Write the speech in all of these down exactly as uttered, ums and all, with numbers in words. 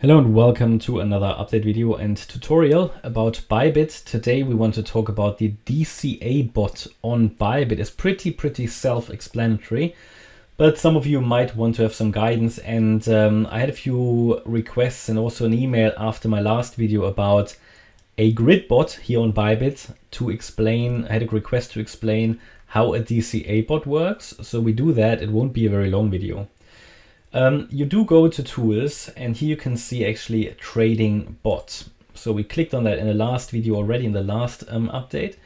Hello and welcome to another update video and tutorial about Bybit. Today we want to talk about the D C A bot on Bybit. It's pretty, pretty self-explanatory, but some of you might want to have some guidance. And um, I had a few requests and also an email after my last video about a grid bot here on Bybit to explain, I had a request to explain how a D C A bot works. So we do that. It won't be a very long video. Um, you do go to tools, and here you can see actually a trading bot. So we clicked on that in the last video already, in the last um, update.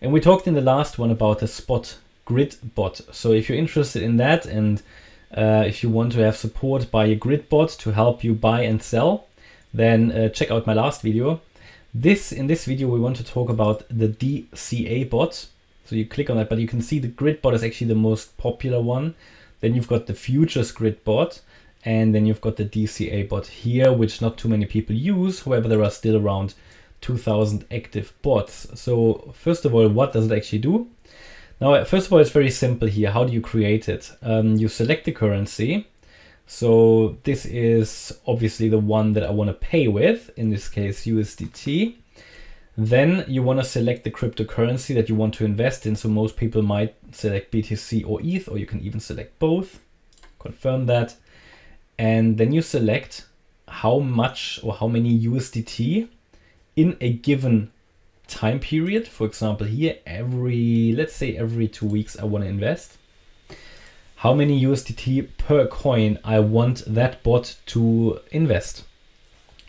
And we talked in the last one about the spot grid bot. So if you're interested in that, and uh, if you want to have support by a grid bot to help you buy and sell, then uh, check out my last video. This, in this video, we want to talk about the D C A bot. So you click on that, but you can see the grid bot is actually the most popular one. Then you've got the futures grid bot, and then you've got the D C A bot here, which not too many people use. However, there are still around two thousand active bots. So first of all, what does it actually do? Now, first of all, it's very simple here. How do you create it? Um, you select the currency. So this is obviously the one that I want to pay with, in this case, U S D T. Then you want to select the cryptocurrency that you want to invest in. So most people might select B T C or E T H, or you can even select both. Confirm that. And then you select how much or how many U S D T in a given time period. For example, here, every, let's say every two weeks, I want to invest. How many U S D T per coin I want that bot to invest.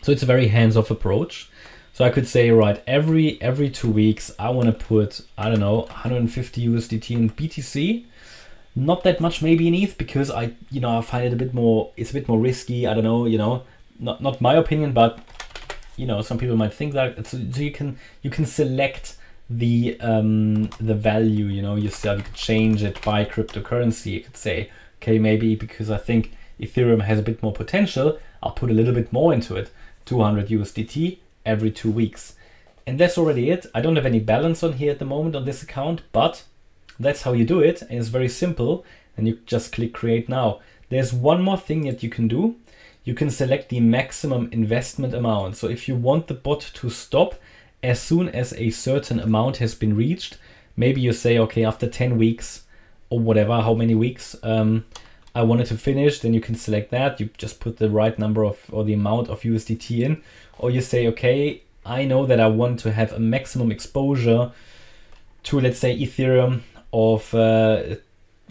So it's a very hands-off approach. So I could say, right, every every two weeks, I want to put, I don't know, one hundred fifty U S D T in B T C. Not that much maybe in E T H, because I, you know, I find it a bit more, it's a bit more risky. I don't know, you know, not not my opinion, but, you know, some people might think that. So, so you can you can select the um, the value, you know, yourself. You could change it by cryptocurrency. You could say, okay, maybe because I think Ethereum has a bit more potential, I'll put a little bit more into it, two hundred U S D T. Every two weeks. And that's already it. I don't have any balance on here at the moment on this account, but that's how you do it. And it's very simple. And you just click create now. There's one more thing that you can do. You can select the maximum investment amount. So if you want the bot to stop as soon as a certain amount has been reached, maybe you say, okay, after ten weeks or whatever, how many weeks um, I wanted to finish, then you can select that. You just put the right number of, or the amount of U S D T in. Or you say, okay, I know that I want to have a maximum exposure to, let's say, Ethereum of uh,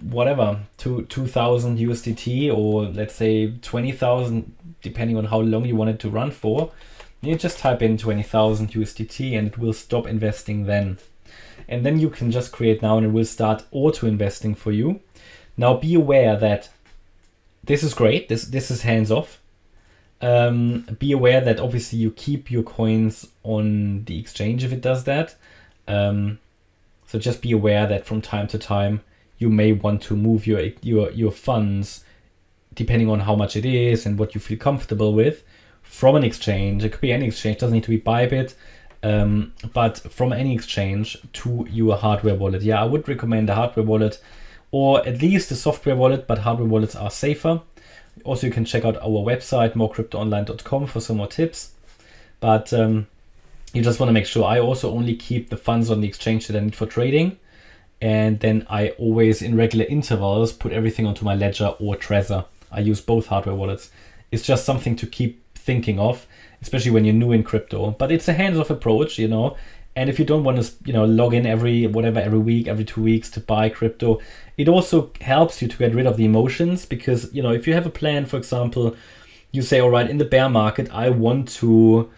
whatever, to two thousand U S D T, or let's say twenty thousand, depending on how long you want it to run for. You just type in twenty thousand U S D T and it will stop investing then. And then you can just create now and it will start auto investing for you. Now be aware that this is great. This, this is hands off. Um, be aware that obviously you keep your coins on the exchange if it does that. Um, so just be aware that from time to time you may want to move your your your funds, depending on how much it is and what you feel comfortable with, from an exchange. It could be any exchange. It doesn't need to be Bybit, um, but from any exchange to your hardware wallet. Yeah, I would recommend a hardware wallet, or at least a software wallet. But hardware wallets are safer. Also, you can check out our website, more crypto online dot com, for some more tips. But um, you just want to make sure. I also only keep the funds on the exchange that I need for trading. And then I always, in regular intervals, put everything onto my Ledger or Trezor. I use both hardware wallets. It's just something to keep thinking of, especially when you're new in crypto. But it's a hands-off approach, you know. And if you don't want to, you know, log in every, whatever, every week, every two weeks to buy crypto, it also helps you to get rid of the emotions, because, you know, if you have a plan, for example, you say, all right, in the bear market, I want to,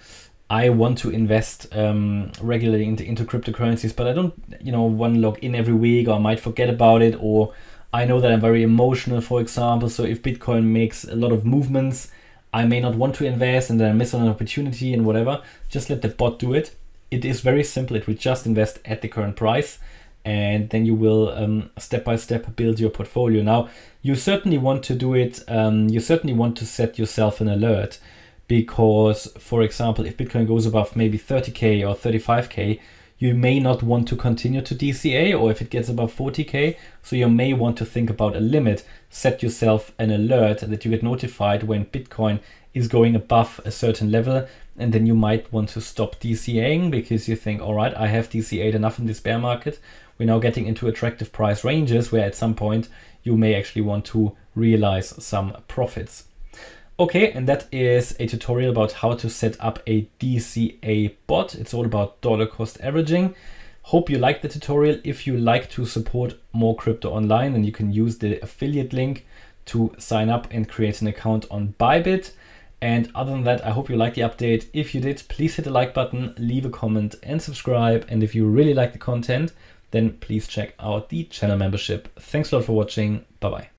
I want to invest um, regularly into, into cryptocurrencies, but I don't, you know, want to log in every week, or I might forget about it, or I know that I'm very emotional, for example. So if Bitcoin makes a lot of movements, I may not want to invest and then I miss an opportunity and whatever. Just let the bot do it. It is very simple. It will just invest at the current price, and then you will um, step by step build your portfolio. Now, you certainly want to do it. Um, you certainly want to set yourself an alert, because, for example, if Bitcoin goes above maybe thirty K or thirty-five K, you may not want to continue to D C A, or if it gets above forty K. So you may want to think about a limit. Set yourself an alert that you get notified when Bitcoin is going above a certain level, and then you might want to stop DCAing because you think, all right, I have D C A'd enough in this bear market. We're now getting into attractive price ranges where at some point you may actually want to realize some profits. Okay, and that is a tutorial about how to set up a D C A bot. It's all about dollar cost averaging. Hope you liked the tutorial. If you like to support More Crypto Online, then you can use the affiliate link to sign up and create an account on Bybit. And other than that, I hope you liked the update. If you did, please hit the like button, leave a comment and subscribe. And if you really like the content, then please check out the channel membership. Thanks a lot for watching. Bye-bye.